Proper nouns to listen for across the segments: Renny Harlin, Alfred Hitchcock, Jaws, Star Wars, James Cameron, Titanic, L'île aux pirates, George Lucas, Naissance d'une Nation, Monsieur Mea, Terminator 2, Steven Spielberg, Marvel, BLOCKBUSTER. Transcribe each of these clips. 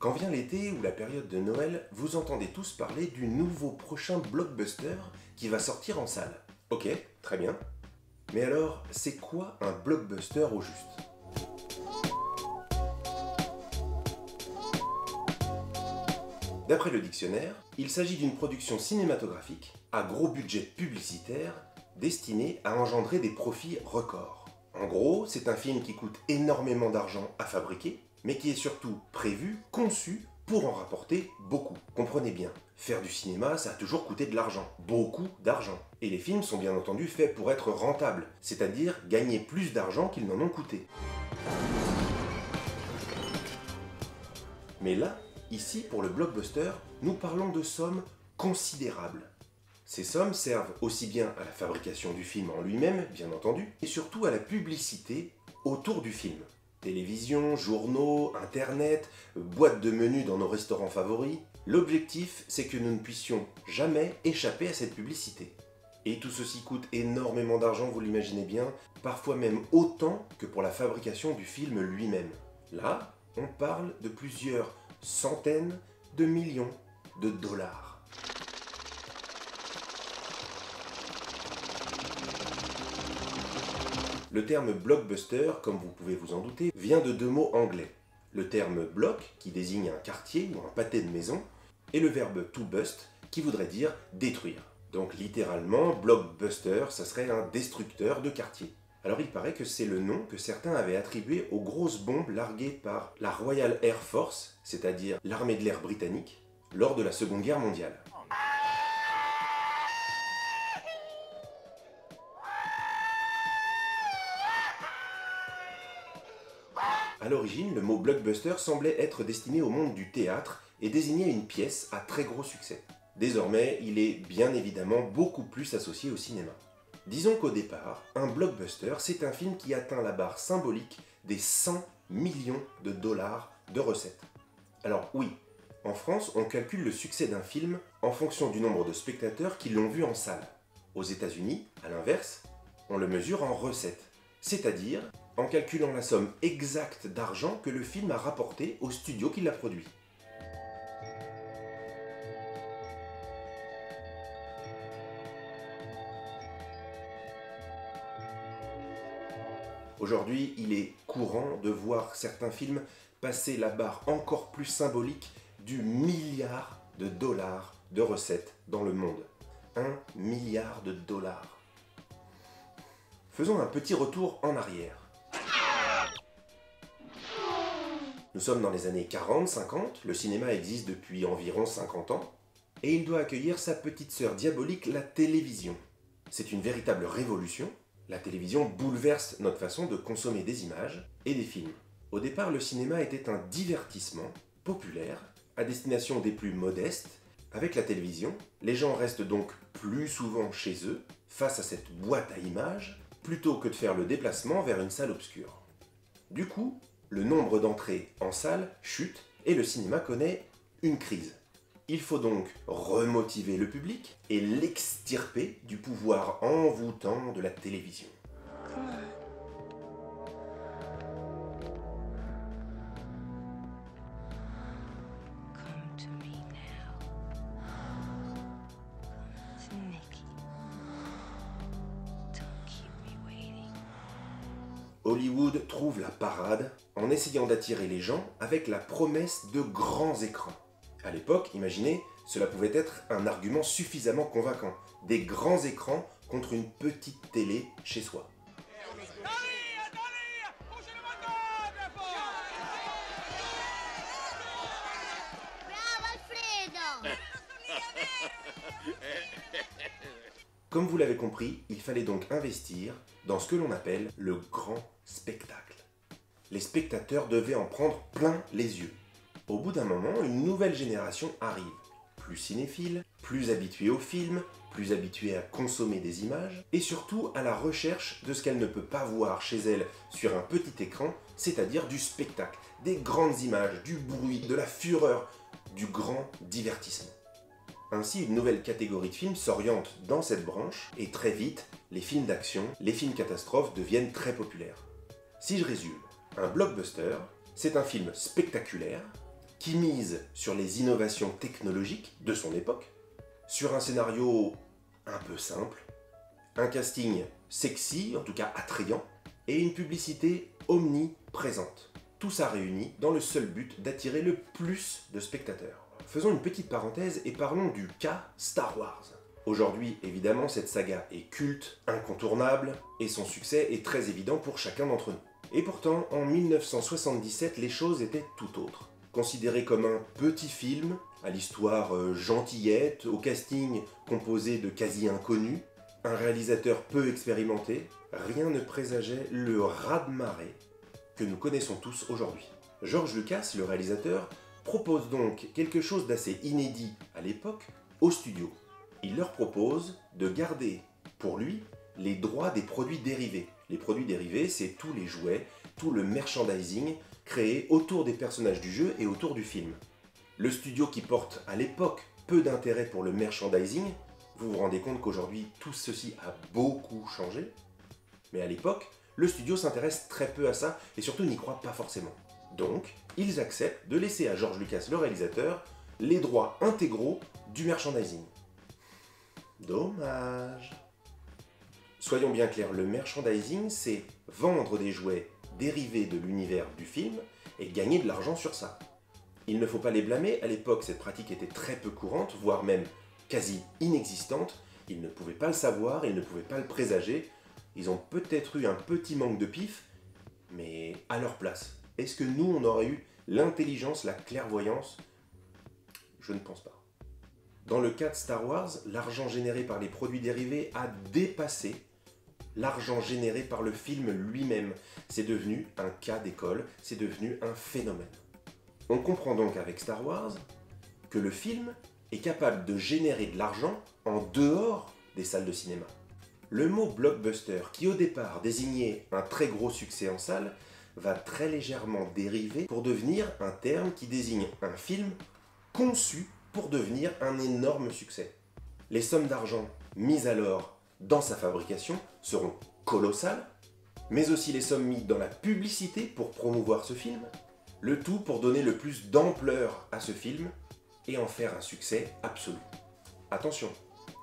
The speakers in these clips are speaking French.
Quand vient l'été ou la période de Noël, vous entendez tous parler du nouveau prochain blockbuster qui va sortir en salle. Ok, très bien. Mais alors, c'est quoi un blockbuster au juste ? D'après le dictionnaire, il s'agit d'une production cinématographique à gros budget publicitaire destinée à engendrer des profits records. En gros, c'est un film qui coûte énormément d'argent à fabriquer, mais qui est surtout prévu, conçu, pour en rapporter beaucoup. Comprenez bien, faire du cinéma, ça a toujours coûté de l'argent. Beaucoup d'argent. Et les films sont bien entendu faits pour être rentables, c'est-à-dire gagner plus d'argent qu'ils n'en ont coûté. Mais là, ici, pour le blockbuster, nous parlons de sommes considérables. Ces sommes servent aussi bien à la fabrication du film en lui-même, bien entendu, et surtout à la publicité autour du film. Télévision, journaux, internet, boîtes de menus dans nos restaurants favoris. L'objectif, c'est que nous ne puissions jamais échapper à cette publicité. Et tout ceci coûte énormément d'argent, vous l'imaginez bien, parfois même autant que pour la fabrication du film lui-même. Là, on parle de plusieurs centaines de millions de dollars. Le terme blockbuster, comme vous pouvez vous en douter, vient de deux mots anglais. Le terme block, qui désigne un quartier ou un pâté de maison, et le verbe to bust, qui voudrait dire détruire. Donc littéralement, blockbuster, ça serait un destructeur de quartier. Alors il paraît que c'est le nom que certains avaient attribué aux grosses bombes larguées par la Royal Air Force, c'est-à-dire l'armée de l'air britannique, lors de la Seconde Guerre mondiale. A l'origine, le mot blockbuster semblait être destiné au monde du théâtre et désignait une pièce à très gros succès. Désormais, il est bien évidemment beaucoup plus associé au cinéma. Disons qu'au départ, un blockbuster, c'est un film qui atteint la barre symbolique des 100 millions de dollars de recettes. Alors oui, en France, on calcule le succès d'un film en fonction du nombre de spectateurs qui l'ont vu en salle. Aux États-Unis, à l'inverse, on le mesure en recettes, c'est-à-dire en calculant la somme exacte d'argent que le film a rapporté au studio qui l'a produit. Aujourd'hui, il est courant de voir certains films passer la barre encore plus symbolique du milliard de dollars de recettes dans le monde. 1 milliard de dollars. Faisons un petit retour en arrière. Nous sommes dans les années 40-50, le cinéma existe depuis environ 50 ans, et il doit accueillir sa petite sœur diabolique, la télévision. C'est une véritable révolution. La télévision bouleverse notre façon de consommer des images et des films. Au départ, le cinéma était un divertissement populaire, à destination des plus modestes. Avec la télévision, les gens restent donc plus souvent chez eux, face à cette boîte à images, plutôt que de faire le déplacement vers une salle obscure. Du coup, le nombre d'entrées en salle chute et le cinéma connaît une crise. Il faut donc remotiver le public et l'extirper du pouvoir envoûtant de la télévision. Hollywood trouve la parade en essayant d'attirer les gens avec la promesse de grands écrans. À l'époque, imaginez, cela pouvait être un argument suffisamment convaincant. Des grands écrans contre une petite télé chez soi. Comme vous l'avez compris, il fallait donc investir dans ce que l'on appelle le grand spectacle. Les spectateurs devaient en prendre plein les yeux. Au bout d'un moment, une nouvelle génération arrive, plus cinéphile, plus habituée aux films, plus habituée à consommer des images, et surtout à la recherche de ce qu'elle ne peut pas voir chez elle sur un petit écran, c'est-à-dire du spectacle, des grandes images, du bruit, de la fureur, du grand divertissement. Ainsi, une nouvelle catégorie de films s'oriente dans cette branche, et très vite, les films d'action, les films catastrophes deviennent très populaires. Si je résume, un blockbuster, c'est un film spectaculaire, qui mise sur les innovations technologiques de son époque, sur un scénario un peu simple, un casting sexy, en tout cas attrayant, et une publicité omniprésente. Tout ça réuni dans le seul but d'attirer le plus de spectateurs. Faisons une petite parenthèse et parlons du cas Star Wars. Aujourd'hui, évidemment, cette saga est culte, incontournable, et son succès est très évident pour chacun d'entre nous. Et pourtant, en 1977, les choses étaient tout autres. Considéré comme un petit film, à l'histoire gentillette, au casting composé de quasi-inconnus, un réalisateur peu expérimenté, rien ne présageait le raz-de-marée que nous connaissons tous aujourd'hui. George Lucas, le réalisateur, propose donc quelque chose d'assez inédit à l'époque au studio. Il leur propose de garder, pour lui, les droits des produits dérivés. Les produits dérivés, c'est tous les jouets, tout le merchandising créé autour des personnages du jeu et autour du film. Le studio qui porte à l'époque peu d'intérêt pour le merchandising, vous vous rendez compte qu'aujourd'hui tout ceci a beaucoup changé, mais à l'époque, le studio s'intéresse très peu à ça et surtout n'y croit pas forcément. Donc, ils acceptent de laisser à George Lucas, le réalisateur, les droits intégraux du merchandising. Dommage. Soyons bien clairs, le merchandising, c'est vendre des jouets dérivés de l'univers du film et gagner de l'argent sur ça. Il ne faut pas les blâmer, à l'époque cette pratique était très peu courante, voire même quasi inexistante, ils ne pouvaient pas le savoir, ils ne pouvaient pas le présager, ils ont peut-être eu un petit manque de pif, mais à leur place. Est-ce que nous, on aurait eu l'intelligence, la clairvoyance? Je ne pense pas. Dans le cas de Star Wars, l'argent généré par les produits dérivés a dépassé l'argent généré par le film lui-même. C'est devenu un cas d'école, c'est devenu un phénomène. On comprend donc avec Star Wars que le film est capable de générer de l'argent en dehors des salles de cinéma. Le mot blockbuster, qui au départ désignait un très gros succès en salle, va très légèrement dériver pour devenir un terme qui désigne un film conçu pour devenir un énorme succès. Les sommes d'argent mises alors dans sa fabrication seront colossales, mais aussi les sommes mises dans la publicité pour promouvoir ce film, le tout pour donner le plus d'ampleur à ce film et en faire un succès absolu. Attention,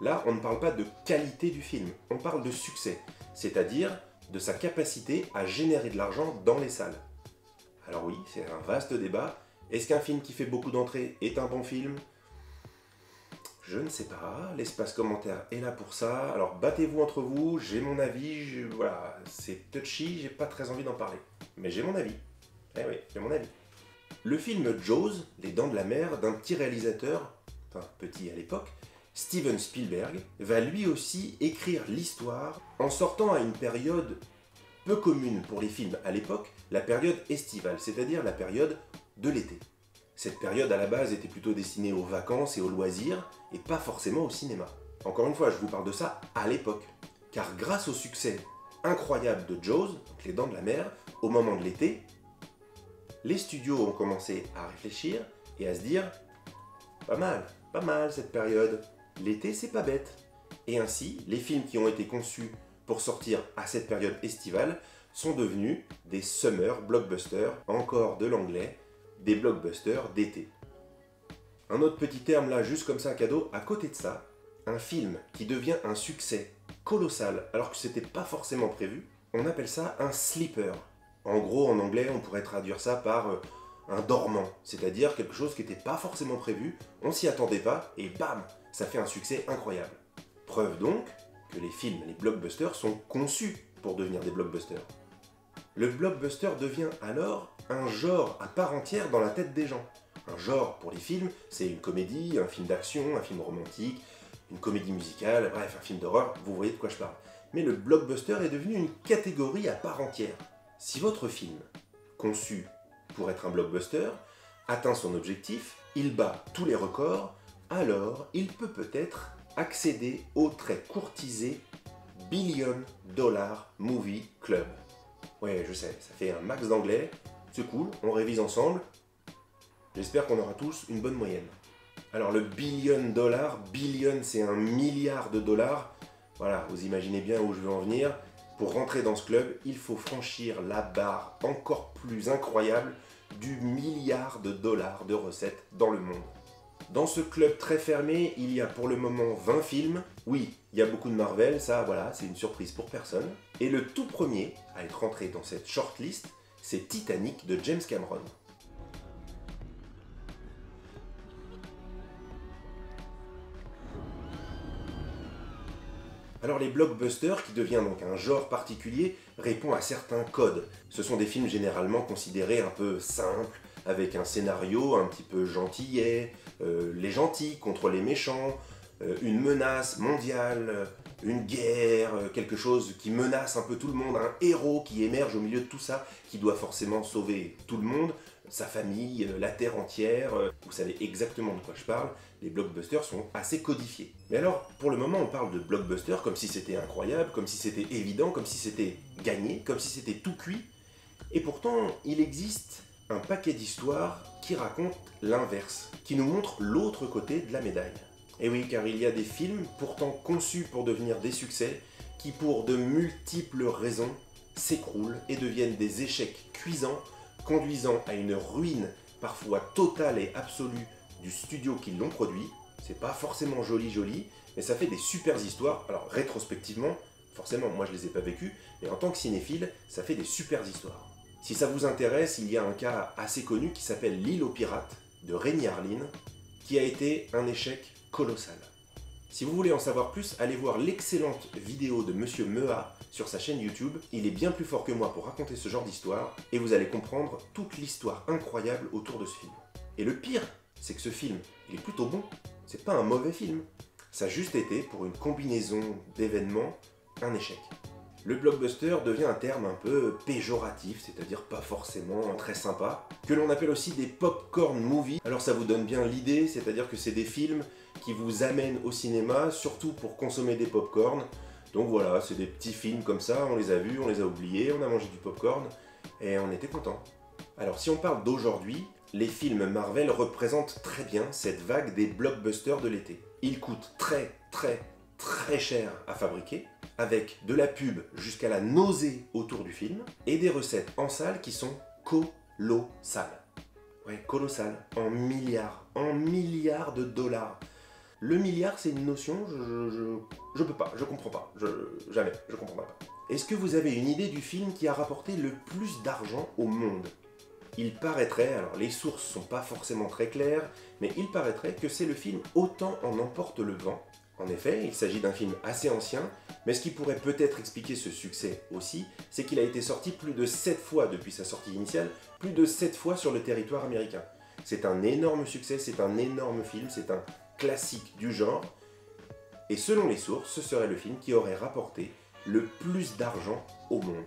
là on ne parle pas de qualité du film, on parle de succès, c'est-à-dire de sa capacité à générer de l'argent dans les salles. Alors oui, c'est un vaste débat. Est-ce qu'un film qui fait beaucoup d'entrées est un bon film? Je ne sais pas, l'espace commentaire est là pour ça, alors battez-vous entre vous, j'ai mon avis, voilà, c'est touchy, j'ai pas très envie d'en parler. Mais j'ai mon avis. Eh oui, j'ai mon avis. Le film Jaws, Les Dents de la Mer, d'un petit réalisateur, enfin petit à l'époque, Steven Spielberg, va lui aussi écrire l'histoire en sortant à une période peu commune pour les films à l'époque, la période estivale, c'est-à-dire la période de l'été. Cette période à la base était plutôt destinée aux vacances et aux loisirs, et pas forcément au cinéma. Encore une fois, je vous parle de ça à l'époque, car grâce au succès incroyable de Jaws, donc Les Dents de la Mer, au moment de l'été, les studios ont commencé à réfléchir et à se dire « pas mal cette période, l'été c'est pas bête ». Et ainsi, les films qui ont été conçus pour sortir à cette période estivale sont devenus des summer blockbusters, encore de l'anglais, des blockbusters d'été. Un autre petit terme là, juste comme ça à cadeau, à côté de ça, un film qui devient un succès colossal alors que c'était pas forcément prévu, on appelle ça un sleeper. En gros, en anglais, on pourrait traduire ça par un dormant, c'est-à-dire quelque chose qui n'était pas forcément prévu, on s'y attendait pas, et bam, ça fait un succès incroyable. Preuve donc que les films, les blockbusters, sont conçus pour devenir des blockbusters. Le blockbuster devient alors un genre à part entière dans la tête des gens. Un genre pour les films, c'est une comédie, un film d'action, un film romantique, une comédie musicale, bref, un film d'horreur, vous voyez de quoi je parle. Mais le blockbuster est devenu une catégorie à part entière. Si votre film, conçu pour être un blockbuster, atteint son objectif, il bat tous les records, alors il peut peut-être accéder au très courtisé $Billion Movie Club. Ouais, je sais, ça fait un max d'anglais, c'est cool, on révise ensemble. J'espère qu'on aura tous une bonne moyenne. Alors le $Billion, billion c'est un milliard de dollars, voilà, vous imaginez bien où je veux en venir. Pour rentrer dans ce club, il faut franchir la barre encore plus incroyable du milliard de dollars de recettes dans le monde. Dans ce club très fermé, il y a pour le moment 20 films. Oui, il y a beaucoup de Marvel, ça voilà, c'est une surprise pour personne. Et le tout premier à être rentré dans cette shortlist, c'est Titanic de James Cameron. Alors les blockbusters, qui devient donc un genre particulier, répond à certains codes. Ce sont des films généralement considérés un peu simples, avec un scénario un petit peu gentillet, les gentils contre les méchants, une menace mondiale, une guerre, quelque chose qui menace un peu tout le monde, un héros qui émerge au milieu de tout ça, qui doit forcément sauver tout le monde, sa famille, la terre entière. Vous savez exactement de quoi je parle, les blockbusters sont assez codifiés. Mais alors, pour le moment, on parle de blockbusters comme si c'était incroyable, comme si c'était évident, comme si c'était gagné, comme si c'était tout cuit. Et pourtant, il existe un paquet d'histoires qui racontent l'inverse, qui nous montrent l'autre côté de la médaille. Et oui, car il y a des films pourtant conçus pour devenir des succès, qui pour de multiples raisons s'écroulent et deviennent des échecs cuisants, conduisant à une ruine parfois totale et absolue du studio qui l'ont produit. C'est pas forcément joli, mais ça fait des super histoires. Alors rétrospectivement, forcément moi je les ai pas vécues, mais en tant que cinéphile, ça fait des super histoires. Si ça vous intéresse, il y a un cas assez connu qui s'appelle L'île aux pirates de Renny Harlin, qui a été un échec colossal. Si vous voulez en savoir plus, allez voir l'excellente vidéo de Monsieur Mea sur sa chaîne YouTube. Il est bien plus fort que moi pour raconter ce genre d'histoire, et vous allez comprendre toute l'histoire incroyable autour de ce film. Et le pire, c'est que ce film, il est plutôt bon. C'est pas un mauvais film. Ça a juste été, pour une combinaison d'événements, un échec. Le blockbuster devient un terme un peu péjoratif, c'est-à-dire pas forcément très sympa, que l'on appelle aussi des popcorn movies. Alors ça vous donne bien l'idée, c'est-à-dire que c'est des films qui vous amènent au cinéma, surtout pour consommer des popcorn. Donc voilà, c'est des petits films comme ça, on les a vus, on les a oubliés, on a mangé du popcorn, et on était contents. Alors si on parle d'aujourd'hui, les films Marvel représentent très bien cette vague des blockbusters de l'été. Ils coûtent très cher à fabriquer, avec de la pub jusqu'à la nausée autour du film, et des recettes en salle qui sont colossales. Ouais, colossales, en milliards de dollars. Le milliard, c'est une notion, je peux pas, je comprends pas, jamais, je comprendrai pas. Est-ce que vous avez une idée du film qui a rapporté le plus d'argent au monde? Il paraîtrait, alors les sources sont pas forcément très claires, mais il paraîtrait que c'est le film Autant en emporte le vent. En effet, il s'agit d'un film assez ancien, mais ce qui pourrait peut-être expliquer ce succès aussi, c'est qu'il a été sorti plus de 7 fois depuis sa sortie initiale, plus de 7 fois sur le territoire américain. C'est un énorme succès, c'est un énorme film, c'est un classique du genre, et selon les sources, ce serait le film qui aurait rapporté le plus d'argent au monde.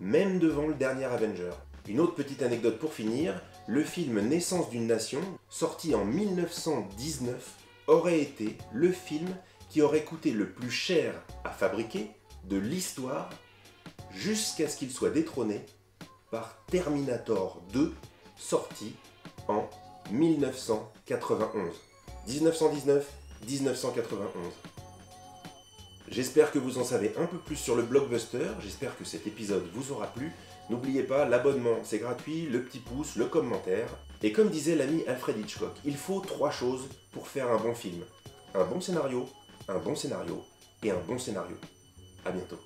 Même devant le dernier Avenger. Une autre petite anecdote pour finir, le film Naissance d'une Nation, sorti en 1919, aurait été le film qui aurait coûté le plus cher à fabriquer de l'histoire, jusqu'à ce qu'il soit détrôné par Terminator 2, sorti en 1991. 1919, 1991. J'espère que vous en savez un peu plus sur le blockbuster, j'espère que cet épisode vous aura plu. N'oubliez pas, l'abonnement c'est gratuit, le petit pouce, le commentaire. Et comme disait l'ami Alfred Hitchcock, il faut 3 choses pour faire un bon film. Un bon scénario, un bon scénario et un bon scénario. A bientôt.